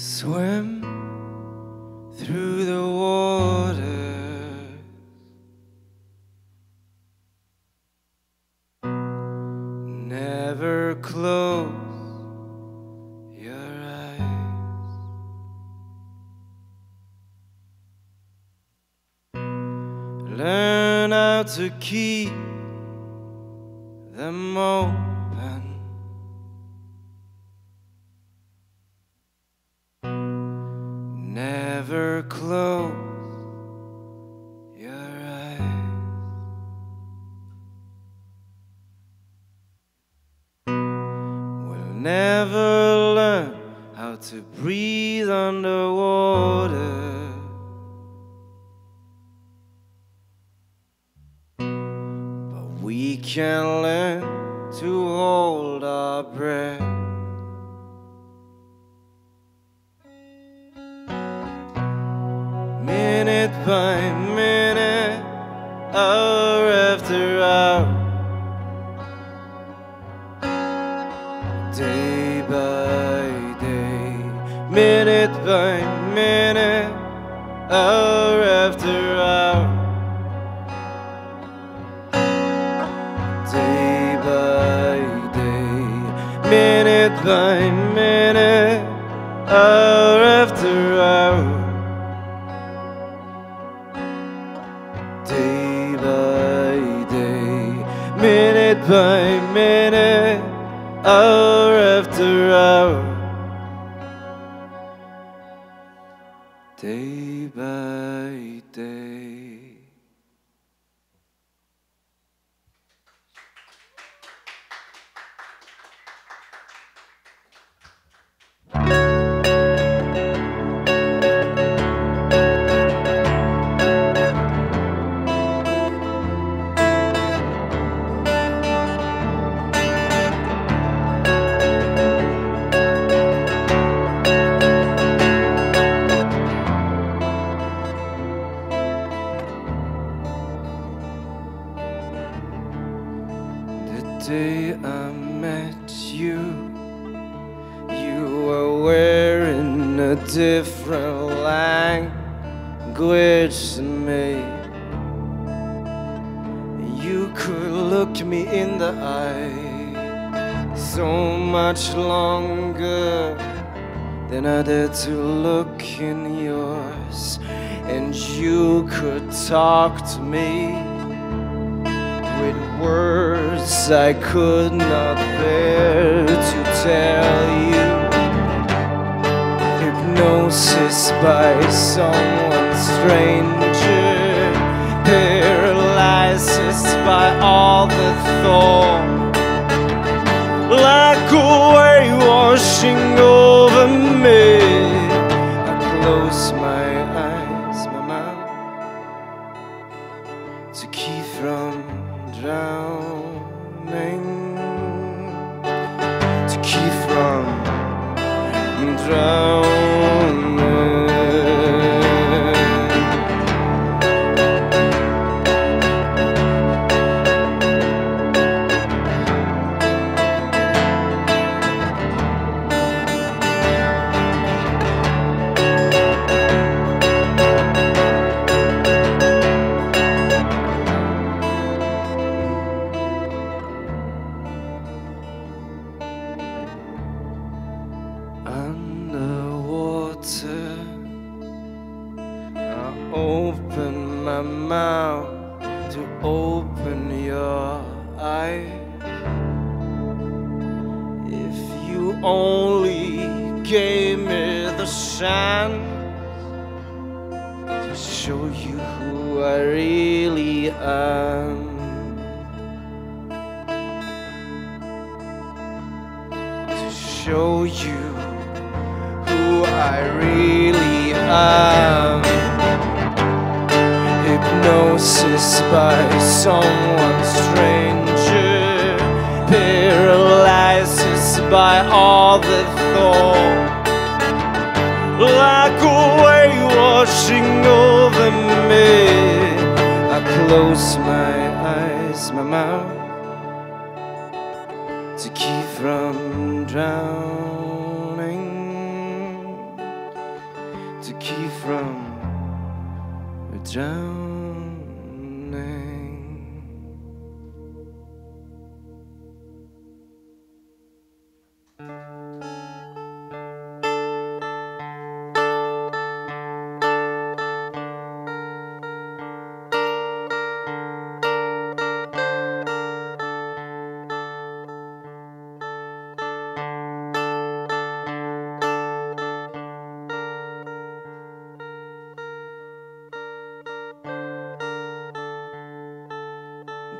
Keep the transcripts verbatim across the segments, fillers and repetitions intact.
Swim through the waters. Never close your eyes. Learn how to keep them open. Never close your eyes. We'll never learn how to breathe underwater. But we can learn to hold our breath. Minute by minute, hour after hour, day by day, minute by minute, hour after hour, day by day, minute by minute, hour after hour. Minute by minute, hour after hour, day by day. The day I met you, you were wearing a different language than me. You could look me in the eye so much longer than I did to look in yours. And you could talk to me with words I could not bear to tell you. Hypnosis by someone stranger, paralysis by all the thought, like a wave washing over me. I close my eyes, my mouth, to keep from drowning, to keep from drowning. Underwater, I open my mouth to open your eye. If you only gave me the chance to show you who I really am. To show you I really am. Hypnosis by someone stranger, paralysis by all the thought, like a wave washing over me. I close my eyes, my mouth, to keep from drowning. rescue from a drowning.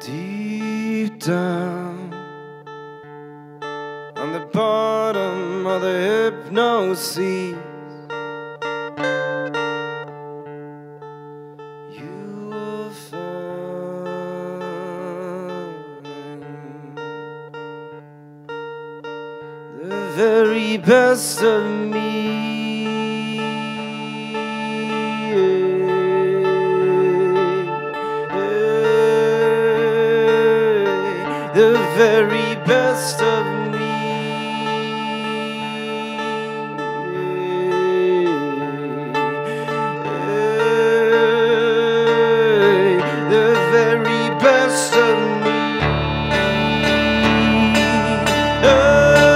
Deep down on the bottom of the hypnoseas, you will find the very best of me. The very best of me. Hey, hey, the very best of me. Hey,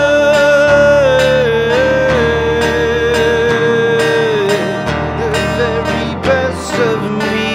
the very best of me.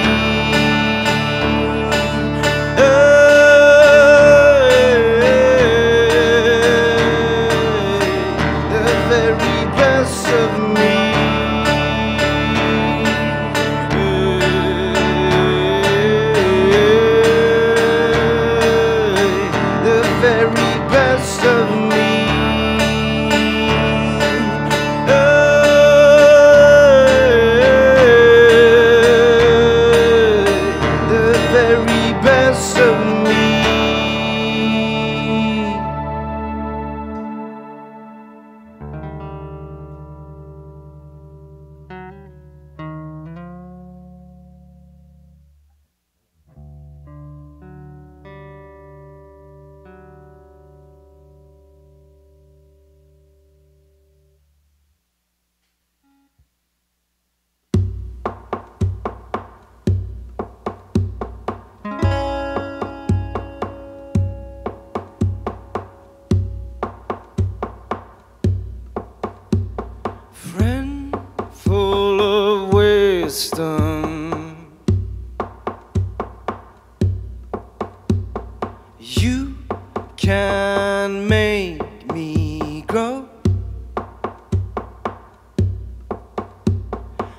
You can make me grow,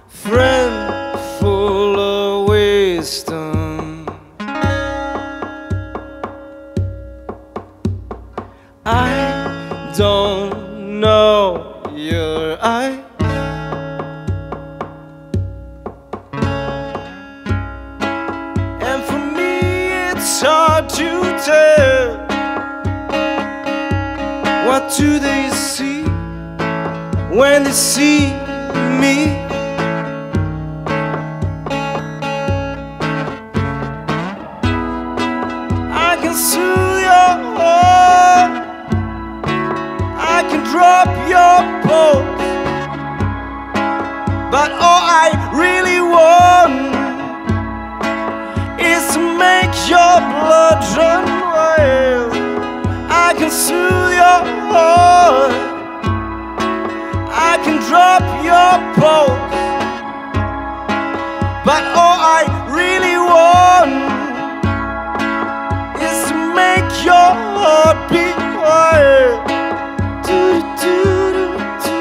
friend full of wisdom. I don't know your eye, and for me it's hard to tell. What do they see when they see me? I can soothe your heart, I can drop your pulse, but all I really want is to make your blood run wild. I can soothe your heart, I can drop your pulse, but all I really want is to make your heart beat wild. Do do do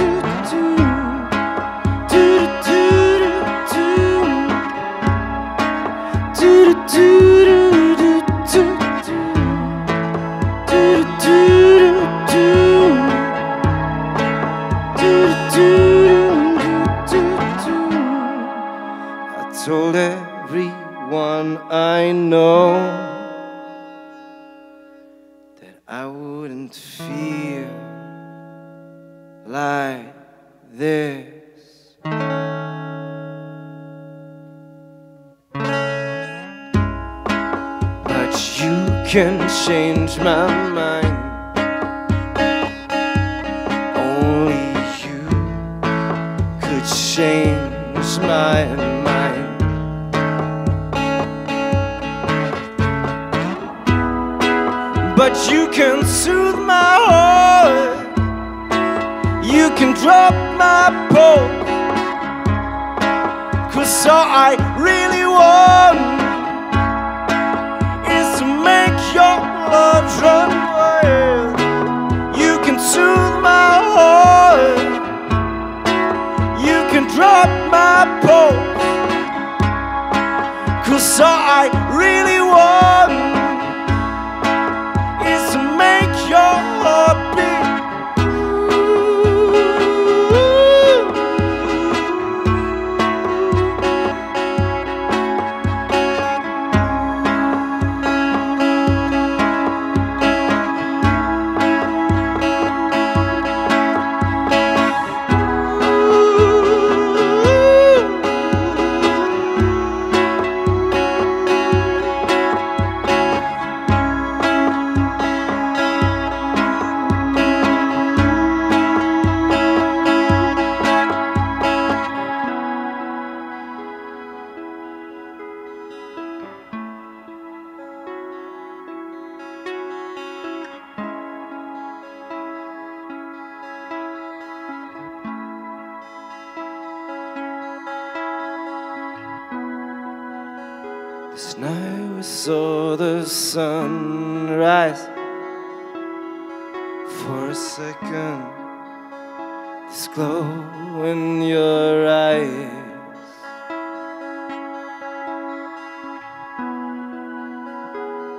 do do do do do do. I told everyone I know that I wouldn't feel like this. can change my mind. Only you could change my mind. But you can soothe my heart, you can drop my pulse, 'cause all I really want is to make your blood run wild. You can soothe my heart, you can drop my pulse, 'cause all I really want is to make your heart beat. This night we saw the sunrise. For a second, this glow in your eyes.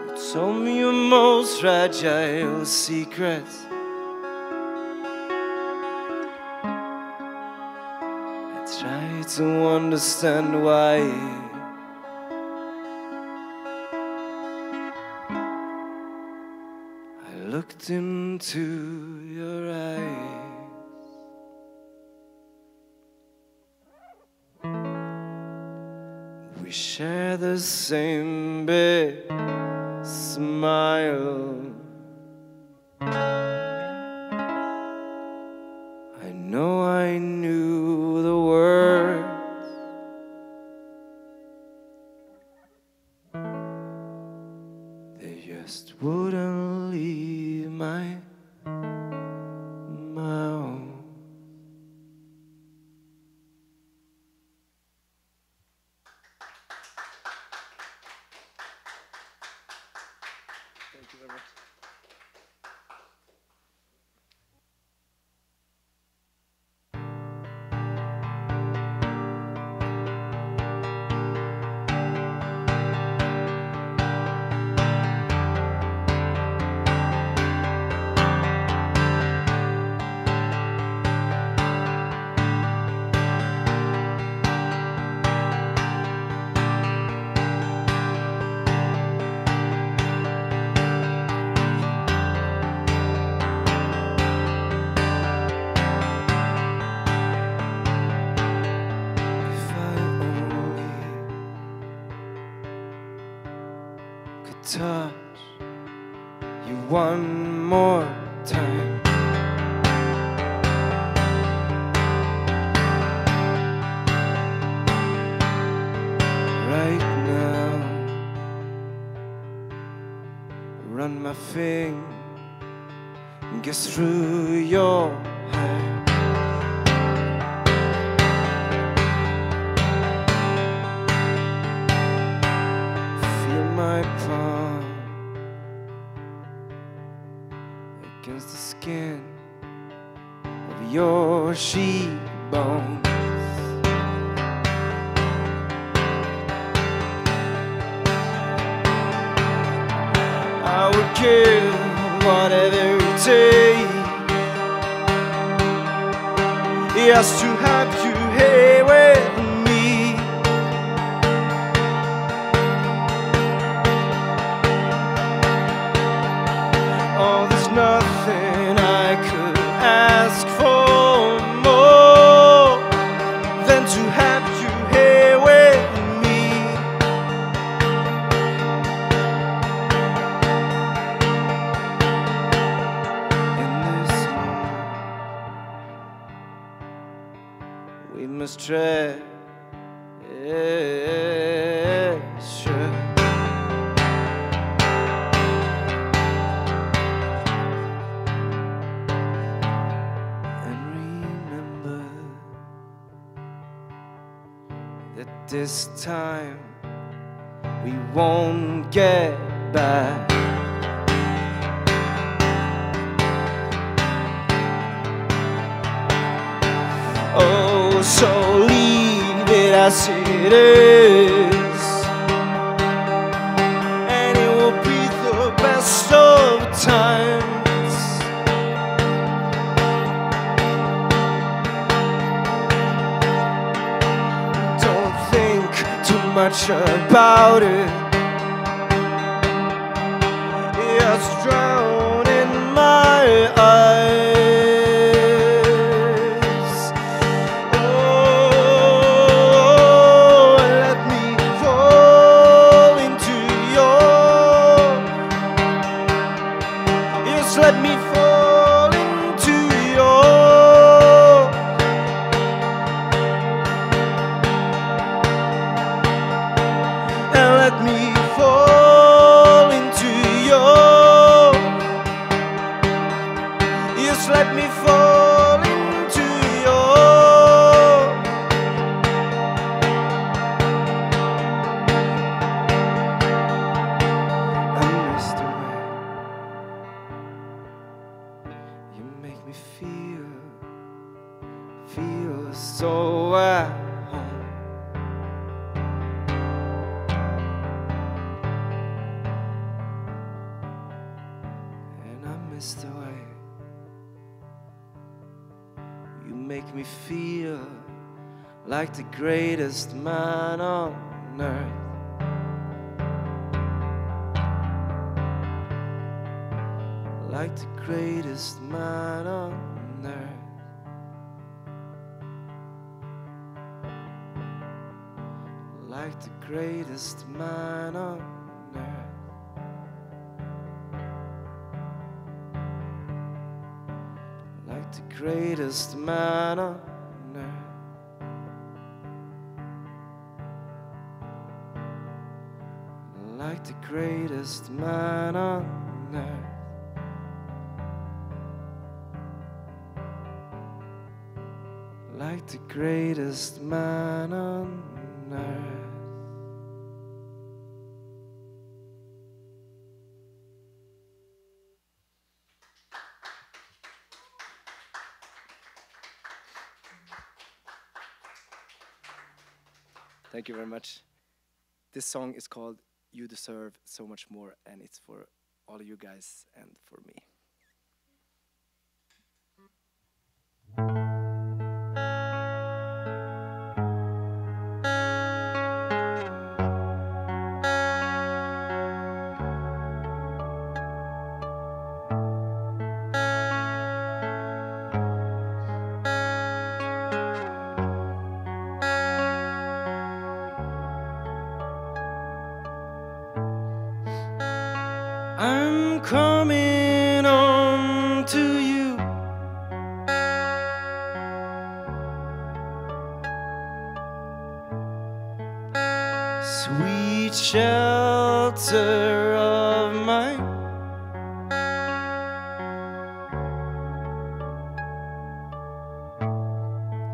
You told me your most fragile secrets. I tried to understand why. Looked into your eyes. We share the same big smile. I know I knew the words, they just wouldn't leave my mouth. Thank you very much. Touch you one more time. Right now, run my fingers through your hair. Against the skin of your sheep bones, I would give whatever it takes, yes, to have you here with me. Oh, there's nothing I could ask for more than to have you here with me. astray. Sure. That this time we won't get back. Oh, so leave it as it is, and it will be the best of times. Don't think too much about it. Just drown in my eyes. Let me fall into your and let me fall into your. Yes, let me fall into your. I missed the way you make me feel, feel so at home. And I miss the way you make me feel like the greatest man on earth. Like the greatest man on earth. Like the greatest man on earth. Like the greatest man on earth. Like the greatest man on earth. Like the greatest man on earth. Thank you very much. This song is called You Deserve So Much More, and it's for all of you guys and for me. I'm coming on to you. Sweet shelter of mine,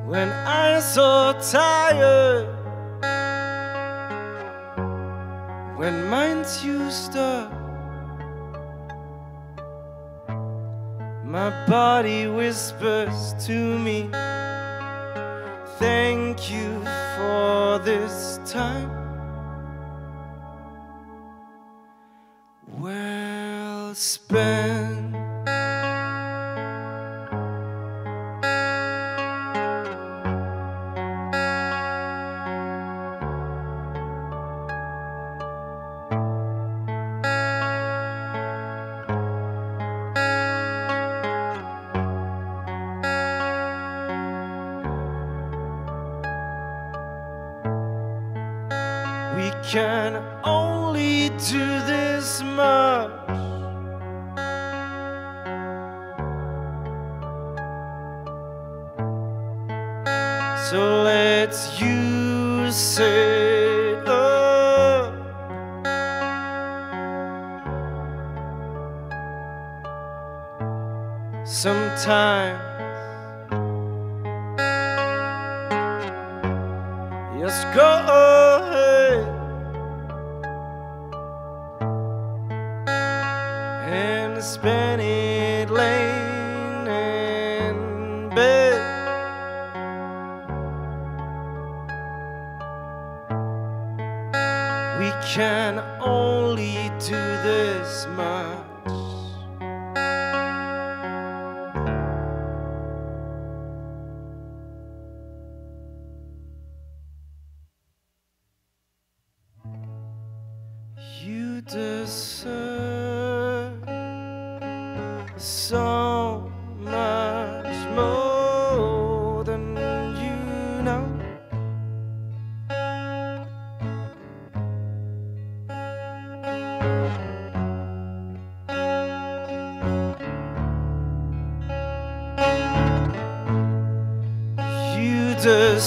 when I'm so tired, when mine's used up, my body whispers to me, thank you for this time. Well spent. We can only do this much. So let's use it up. Sometimes just go ahead and spend it laying in bed. We can only do this much. You deserve so much more than you know. You deserve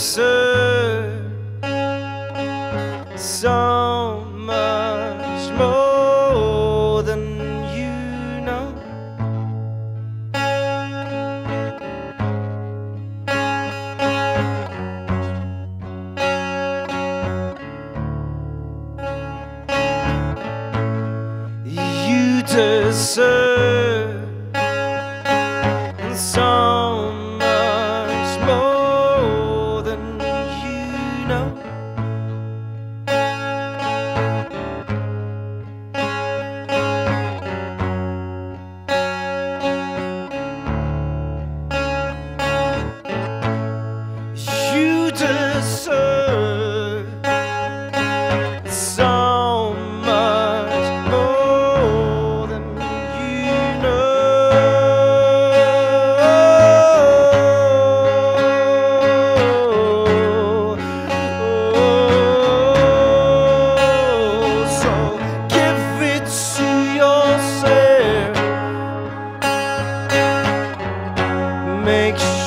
so much more than you know. You deserve so much more than you know. Make sure